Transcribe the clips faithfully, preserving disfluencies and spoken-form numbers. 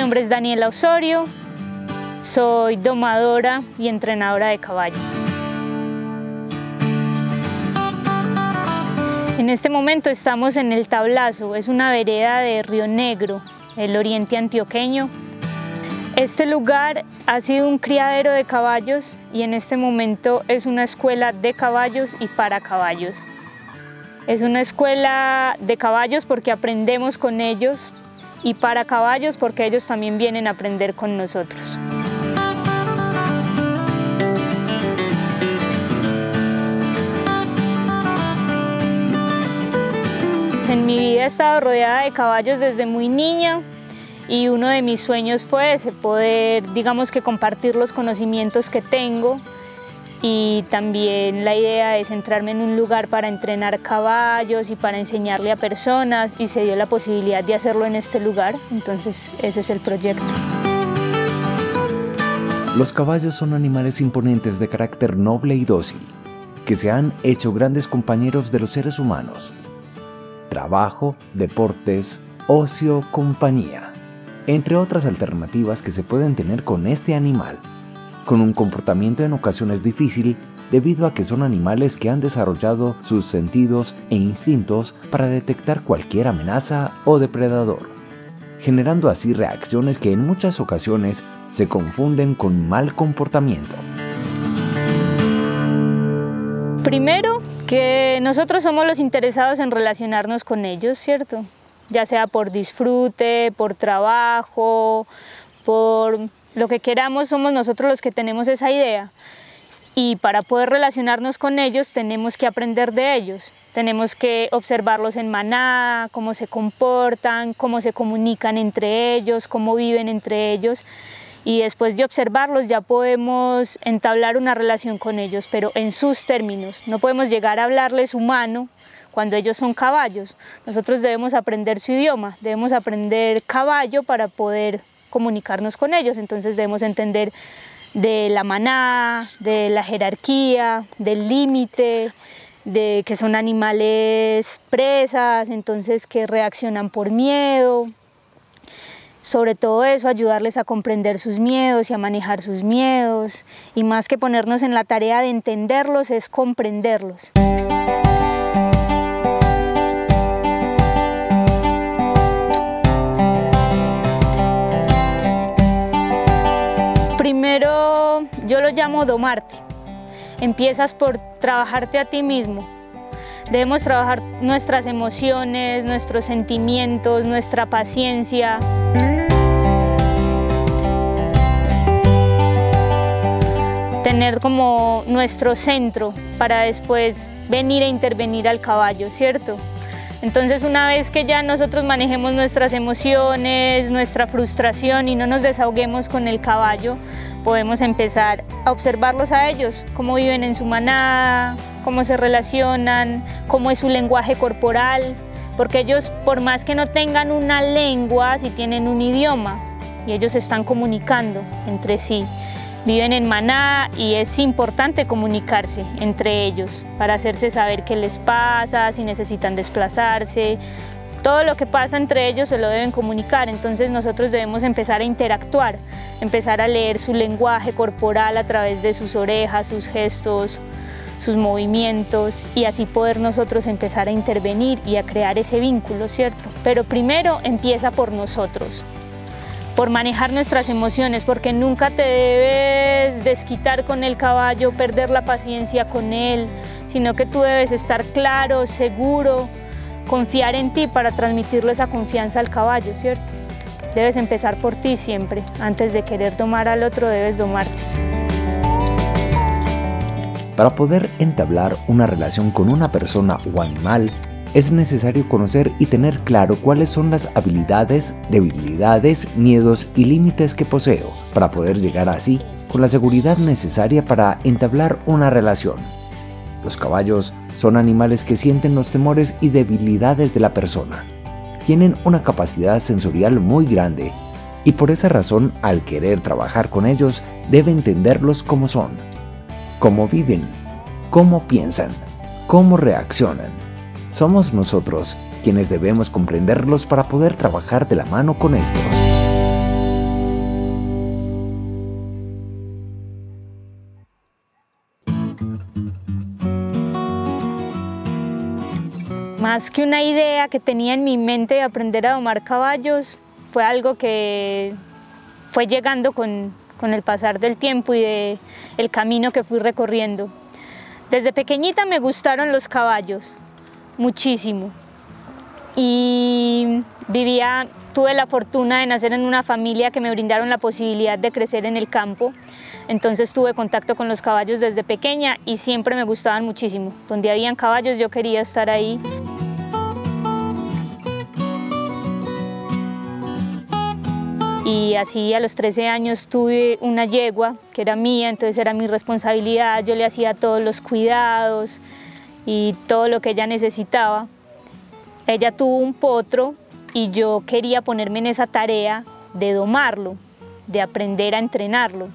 nombre es Daniela Osorio, soy domadora y entrenadora de caballo. En este momento estamos en El Tablazo, es una vereda de Río Negro, el oriente antioqueño. Este lugar ha sido un criadero de caballos y en este momento es una escuela de caballos y para caballos. Es una escuela de caballos porque aprendemos con ellos y para caballos porque ellos también vienen a aprender con nosotros. En mi vida he estado rodeada de caballos desde muy niña y uno de mis sueños fue ese, poder, digamos que compartir los conocimientos que tengo y también la idea de centrarme en un lugar para entrenar caballos y para enseñarle a personas, y se dio la posibilidad de hacerlo en este lugar, entonces ese es el proyecto. Los caballos son animales imponentes de carácter noble y dócil, que se han hecho grandes compañeros de los seres humanos. Trabajo, deportes, ocio, compañía, entre otras alternativas que se pueden tener con este animal, con un comportamiento en ocasiones difícil debido a que son animales que han desarrollado sus sentidos e instintos para detectar cualquier amenaza o depredador, generando así reacciones que en muchas ocasiones se confunden con mal comportamiento. Primero, que nosotros somos los interesados en relacionarnos con ellos, ¿cierto? Ya sea por disfrute, por trabajo, por lo que queramos, somos nosotros los que tenemos esa idea, y para poder relacionarnos con ellos tenemos que aprender de ellos, tenemos que observarlos en manada, cómo se comportan, cómo se comunican entre ellos, cómo viven entre ellos, y después de observarlos ya podemos entablar una relación con ellos, pero en sus términos. No podemos llegar a hablarles humano cuando ellos son caballos, nosotros debemos aprender su idioma, debemos aprender caballo para poder comunicarnos con ellos, entonces debemos entender de la manada, de la jerarquía, del límite, de que son animales presas, entonces que reaccionan por miedo, sobre todo eso, ayudarles a comprender sus miedos y a manejar sus miedos, y más que ponernos en la tarea de entenderlos, es comprenderlos. Primero, yo lo llamo domarte. Empiezas por trabajarte a ti mismo. Debemos trabajar nuestras emociones, nuestros sentimientos, nuestra paciencia. Tener como nuestro centro para después venir a intervenir al caballo, ¿cierto? Entonces, una vez que ya nosotros manejemos nuestras emociones, nuestra frustración y no nos desahoguemos con el caballo, podemos empezar a observarlos a ellos, cómo viven en su manada, cómo se relacionan, cómo es su lenguaje corporal, porque ellos, por más que no tengan una lengua, sí tienen un idioma y ellos se están comunicando entre sí. Viven en manada y es importante comunicarse entre ellos para hacerse saber qué les pasa, si necesitan desplazarse. Todo lo que pasa entre ellos se lo deben comunicar, entonces nosotros debemos empezar a interactuar, empezar a leer su lenguaje corporal a través de sus orejas, sus gestos, sus movimientos, y así poder nosotros empezar a intervenir y a crear ese vínculo, ¿cierto? Pero primero empieza por nosotros, por manejar nuestras emociones, porque nunca te debes desquitar con el caballo, perder la paciencia con él, sino que tú debes estar claro, seguro, confiar en ti para transmitirle esa confianza al caballo, ¿cierto? Debes empezar por ti siempre, antes de querer domar al otro debes domarte. Para poder entablar una relación con una persona o animal, es necesario conocer y tener claro cuáles son las habilidades, debilidades, miedos y límites que poseo, para poder llegar así con la seguridad necesaria para entablar una relación. Los caballos son animales que sienten los temores y debilidades de la persona. Tienen una capacidad sensorial muy grande y por esa razón, al querer trabajar con ellos, debe entenderlos como son, cómo viven, cómo piensan, cómo reaccionan. Somos nosotros quienes debemos comprenderlos para poder trabajar de la mano con estos. Más que una idea que tenía en mi mente de aprender a domar caballos, fue algo que fue llegando con, con el pasar del tiempo y de el camino que fui recorriendo. Desde pequeñita me gustaron los caballos, muchísimo. Y vivía, tuve la fortuna de nacer en una familia que me brindaron la posibilidad de crecer en el campo. Entonces tuve contacto con los caballos desde pequeña y siempre me gustaban muchísimo. Donde habían caballos yo quería estar ahí. Y así a los trece años tuve una yegua que era mía, entonces era mi responsabilidad, yo le hacía todos los cuidados y todo lo que ella necesitaba. Ella tuvo un potro y yo quería ponerme en esa tarea de domarlo, de aprender a entrenarlo.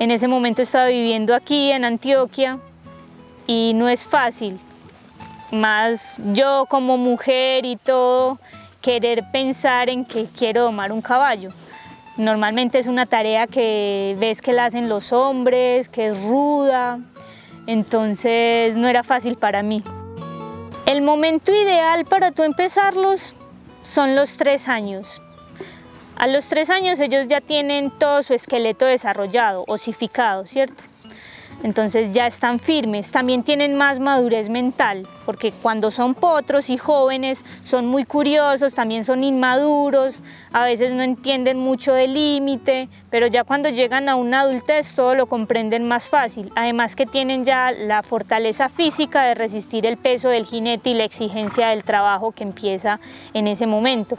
En ese momento estaba viviendo aquí en Antioquia y no es fácil, más yo como mujer y todo, querer pensar en que quiero domar un caballo. Normalmente es una tarea que ves que la hacen los hombres, que es ruda, entonces no era fácil para mí. El momento ideal para tú empezarlos son los tres años. A los tres años ellos ya tienen todo su esqueleto desarrollado, osificado, ¿cierto? Entonces ya están firmes, también tienen más madurez mental, porque cuando son potros y jóvenes son muy curiosos, también son inmaduros, a veces no entienden mucho del límite, pero ya cuando llegan a una adultez todo lo comprenden más fácil, además que tienen ya la fortaleza física de resistir el peso del jinete y la exigencia del trabajo que empieza en ese momento.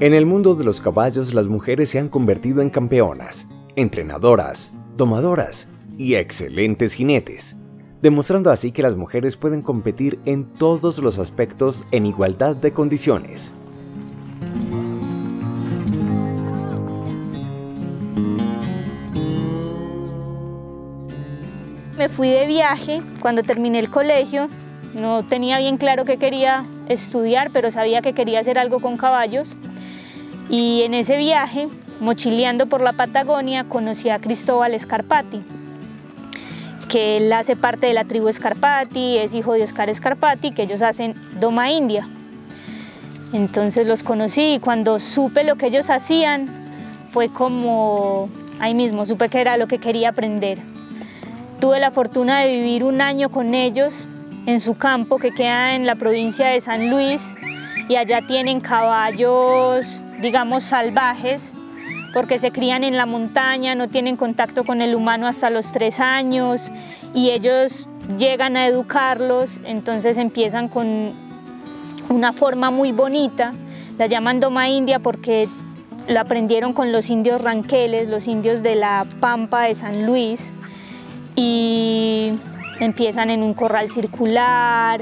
En el mundo de los caballos, las mujeres se han convertido en campeonas, entrenadoras, domadoras y excelentes jinetes, demostrando así que las mujeres pueden competir en todos los aspectos en igualdad de condiciones. Me fui de viaje cuando terminé el colegio, no tenía bien claro qué quería estudiar, pero sabía que quería hacer algo con caballos. Y en ese viaje, mochileando por la Patagonia, conocí a Cristóbal Escarpati, que él hace parte de la tribu Escarpati, es hijo de Oscar Escarpati, que ellos hacen Doma India. Entonces los conocí y cuando supe lo que ellos hacían, fue como ahí mismo, supe que era lo que quería aprender. Tuve la fortuna de vivir un año con ellos en su campo, que queda en la provincia de San Luis, y allá tienen caballos, digamos, salvajes, porque se crían en la montaña, no tienen contacto con el humano hasta los tres años, y ellos llegan a educarlos, entonces empiezan con una forma muy bonita, la llaman Doma India porque lo aprendieron con los indios ranqueles, los indios de la Pampa de San Luis, y empiezan en un corral circular,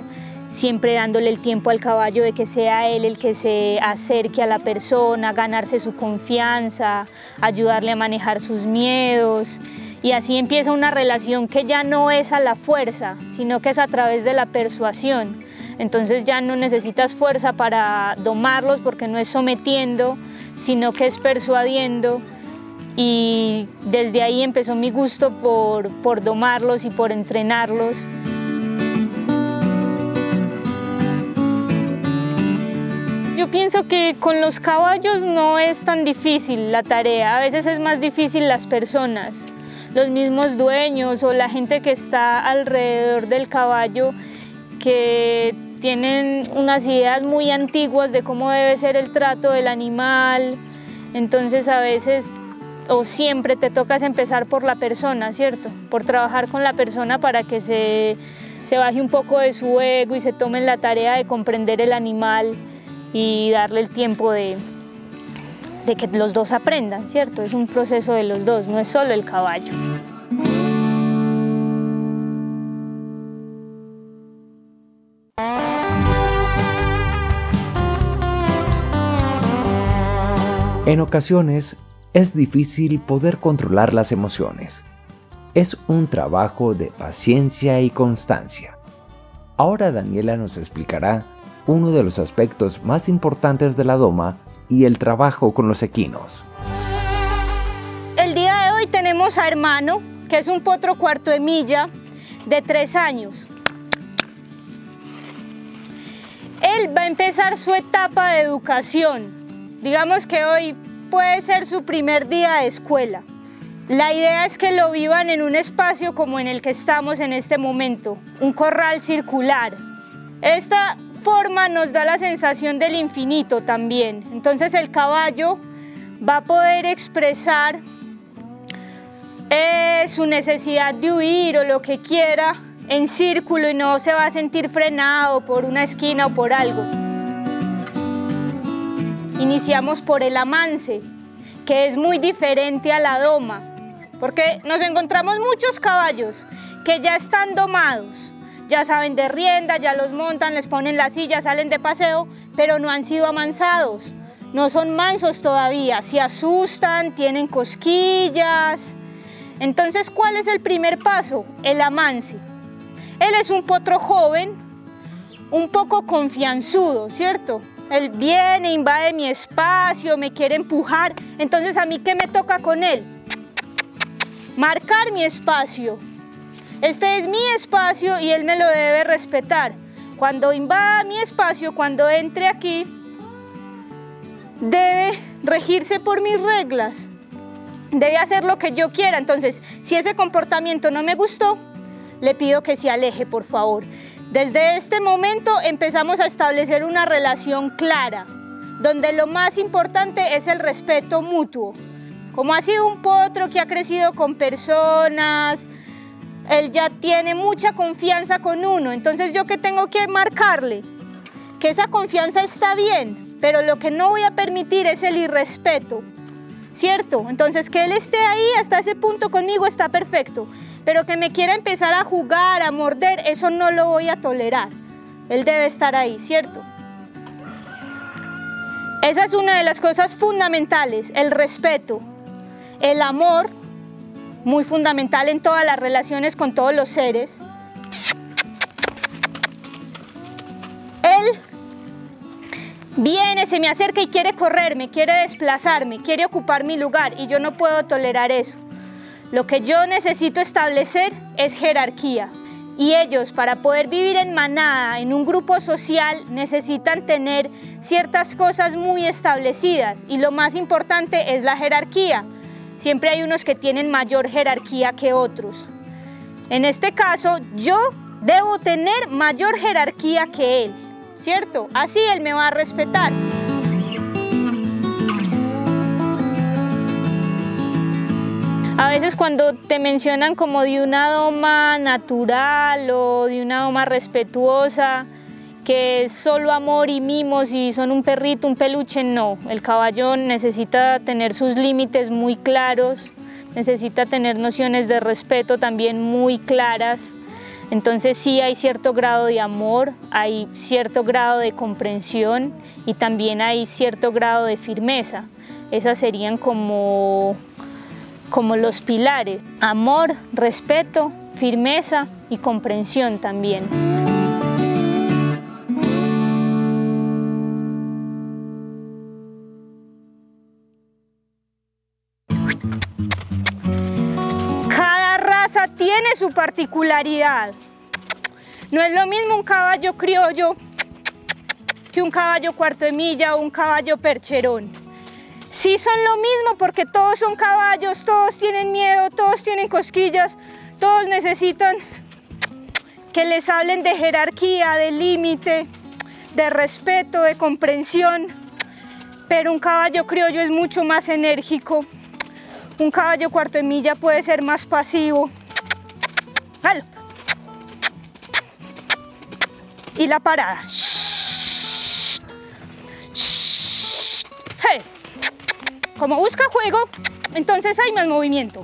siempre dándole el tiempo al caballo de que sea él el que se acerque a la persona, ganarse su confianza, ayudarle a manejar sus miedos. Y así empieza una relación que ya no es a la fuerza, sino que es a través de la persuasión. Entonces ya no necesitas fuerza para domarlos porque no es sometiendo, sino que es persuadiendo. Y desde ahí empezó mi gusto por, por domarlos y por entrenarlos. Yo pienso que con los caballos no es tan difícil la tarea, a veces es más difícil las personas, los mismos dueños o la gente que está alrededor del caballo, que tienen unas ideas muy antiguas de cómo debe ser el trato del animal, entonces a veces o siempre te tocas empezar por la persona, ¿cierto? Por trabajar con la persona para que se, se baje un poco de su ego y se tomen la tarea de comprender el animal y darle el tiempo de, de que los dos aprendan, ¿cierto? Es un proceso de los dos, no es solo el caballo. En ocasiones es difícil poder controlar las emociones. Es un trabajo de paciencia y constancia. Ahora Daniela nos explicará uno de los aspectos más importantes de la doma y el trabajo con los equinos. El día de hoy tenemos a Hermano, que es un potro cuarto de milla de tres años. Él va a empezar su etapa de educación. Digamos que hoy puede ser su primer día de escuela. La idea es que lo vivan en un espacio como en el que estamos en este momento, un corral circular. Esta forma nos da la sensación del infinito también. Entonces el caballo va a poder expresar eh, su necesidad de huir o lo que quiera en círculo y no se va a sentir frenado por una esquina o por algo. Iniciamos por el amance, que es muy diferente a la doma. Porque nos encontramos muchos caballos que ya están domados, ya saben de rienda, ya los montan, les ponen la silla, salen de paseo, pero no han sido amansados, no son mansos todavía, se asustan, tienen cosquillas. Entonces, ¿cuál es el primer paso? El amance. Él es un potro joven, un poco confianzudo, ¿cierto? Él viene, invade mi espacio, me quiere empujar, entonces ¿a mí qué me toca con él? Marcar mi espacio. Este es mi espacio y él me lo debe respetar. Cuando invada mi espacio, cuando entre aquí, debe regirse por mis reglas. Debe hacer lo que yo quiera. Entonces, si ese comportamiento no me gustó, le pido que se aleje, por favor. Desde este momento empezamos a establecer una relación clara, donde lo más importante es el respeto mutuo. Como ha sido un potro que ha crecido con personas, él ya tiene mucha confianza con uno, entonces yo que tengo que marcarle que esa confianza está bien, pero lo que no voy a permitir es el irrespeto, ¿cierto? Entonces que él esté ahí hasta ese punto conmigo está perfecto. Pero que me quiera empezar a jugar, a morder, eso no lo voy a tolerar. Él debe estar ahí, ¿cierto? Esa es una de las cosas fundamentales, el respeto, el amor, muy fundamental en todas las relaciones con todos los seres. Él viene, se me acerca y quiere correrme, quiere desplazarme, quiere ocupar mi lugar y yo no puedo tolerar eso. Lo que yo necesito establecer es jerarquía y ellos para poder vivir en manada, en un grupo social, necesitan tener ciertas cosas muy establecidas y lo más importante es la jerarquía. Siempre hay unos que tienen mayor jerarquía que otros. En este caso, yo debo tener mayor jerarquía que él, ¿cierto? Así él me va a respetar. A veces cuando te mencionan como de una doma natural o de una doma respetuosa, que es solo amor y mimos y son un perrito, un peluche, no. El caballo necesita tener sus límites muy claros, necesita tener nociones de respeto también muy claras. Entonces sí hay cierto grado de amor, hay cierto grado de comprensión y también hay cierto grado de firmeza. Esas serían como... como los pilares, amor, respeto, firmeza y comprensión también. Cada raza tiene su particularidad. No es lo mismo un caballo criollo que un caballo cuarto de milla o un caballo percherón. Sí son lo mismo porque todos son caballos, todos tienen miedo, todos tienen cosquillas, todos necesitan que les hablen de jerarquía, de límite, de respeto, de comprensión. Pero un caballo criollo es mucho más enérgico, un caballo cuarto de milla puede ser más pasivo. ¡Halo! Y la parada. ¡Hey! Como busca juego, entonces hay más movimiento.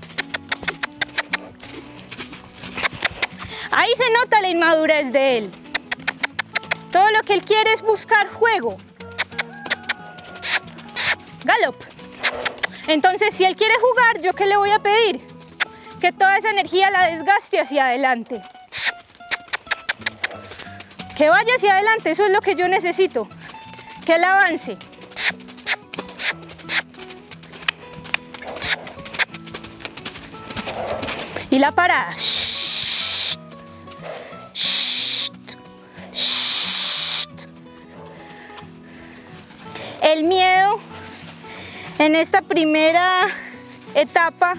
Ahí se nota la inmadurez de él. Todo lo que él quiere es buscar juego. Galop. Entonces, si él quiere jugar, ¿yo qué le voy a pedir? que toda esa energía la desgaste hacia adelante. Que vaya hacia adelante, eso es lo que yo necesito, que él avance. Y la parada. El miedo en esta primera etapa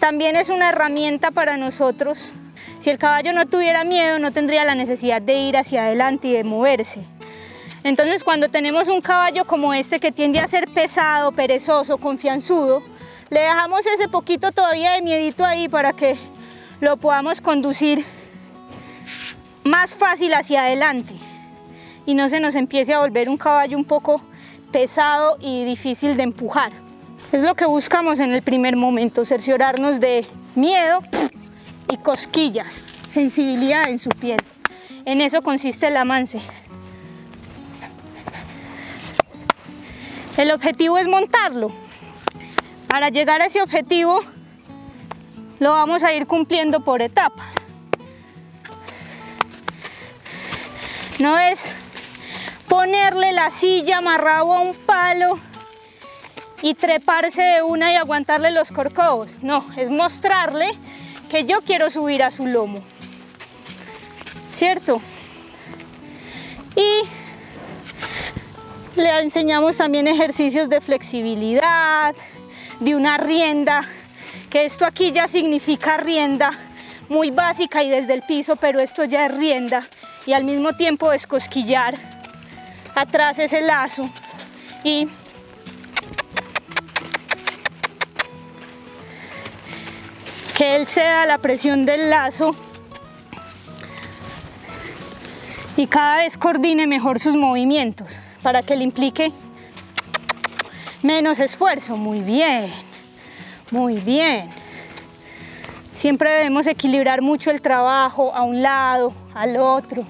también es una herramienta para nosotros. Si el caballo no tuviera miedo, no tendría la necesidad de ir hacia adelante y de moverse. Entonces, cuando tenemos un caballo como este que tiende a ser pesado, perezoso, confianzudo, le dejamos ese poquito todavía de miedito ahí para que lo podamos conducir más fácil hacia adelante y no se nos empiece a volver un caballo un poco pesado y difícil de empujar. Es lo que buscamos en el primer momento, cerciorarnos de miedo y cosquillas, sensibilidad en su piel. En eso consiste el avance. El objetivo es montarlo. Para llegar a ese objetivo lo vamos a ir cumpliendo por etapas. No es ponerle la silla amarrado a un palo y treparse de una y aguantarle los corcovos. No, es mostrarle que yo quiero subir a su lomo, ¿cierto? Y le enseñamos también ejercicios de flexibilidad, de una rienda, que esto aquí ya significa rienda, muy básica y desde el piso, pero esto ya es rienda, y al mismo tiempo descosquillar atrás ese lazo y que él ceda la presión del lazo y cada vez coordine mejor sus movimientos para que le implique menos esfuerzo. Muy bien, muy bien. Siempre debemos equilibrar mucho el trabajo a un lado, al otro.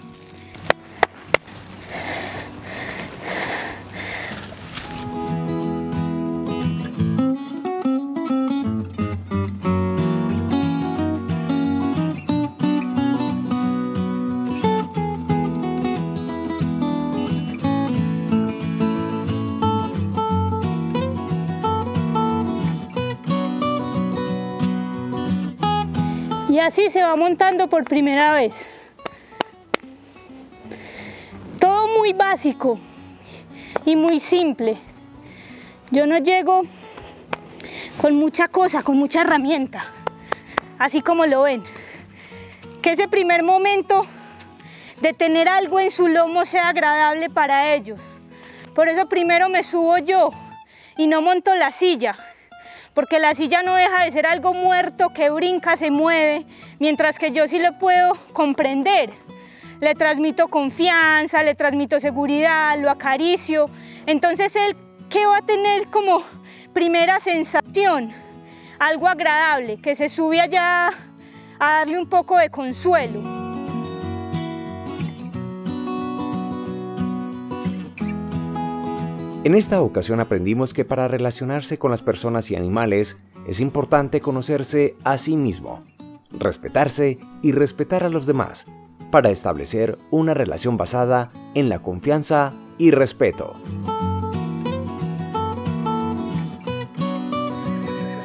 Y así se va montando por primera vez. Todo muy básico y muy simple. Yo no llego con mucha cosa, con mucha herramienta, así como lo ven. Que ese primer momento de tener algo en su lomo sea agradable para ellos. Por eso primero me subo yo y no monto la silla. Porque la silla no deja de ser algo muerto que brinca, se mueve, mientras que yo sí lo puedo comprender. Le transmito confianza, le transmito seguridad, lo acaricio. Entonces él, ¿qué va a tener como primera sensación? Algo agradable, que se sube allá a darle un poco de consuelo. En esta ocasión aprendimos que para relacionarse con las personas y animales es importante conocerse a sí mismo, respetarse y respetar a los demás, para establecer una relación basada en la confianza y respeto.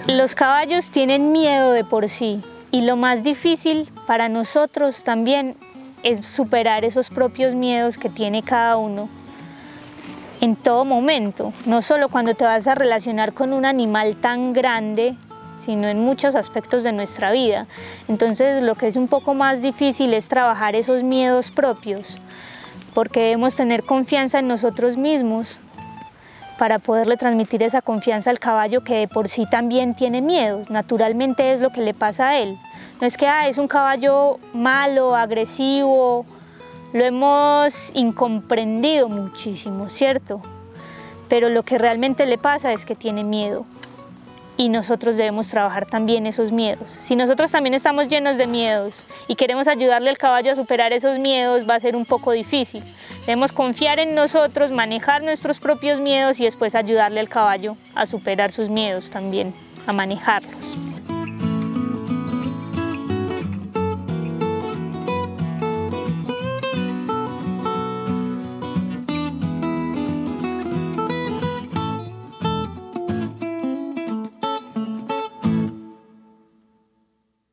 Los caballos tienen miedo de por sí y lo más difícil para nosotros también es superar esos propios miedos que tiene cada uno. En todo momento, no solo cuando te vas a relacionar con un animal tan grande, sino en muchos aspectos de nuestra vida. Entonces, lo que es un poco más difícil es trabajar esos miedos propios, porque debemos tener confianza en nosotros mismos para poderle transmitir esa confianza al caballo que de por sí también tiene miedos. Naturalmente es lo que le pasa a él. No es que ah, es un caballo malo, agresivo. Lo hemos incomprendido muchísimo, ¿cierto? Pero lo que realmente le pasa es que tiene miedo y nosotros debemos trabajar también esos miedos. Si nosotros también estamos llenos de miedos y queremos ayudarle al caballo a superar esos miedos, va a ser un poco difícil. Debemos confiar en nosotros, manejar nuestros propios miedos y después ayudarle al caballo a superar sus miedos también, a manejarlos.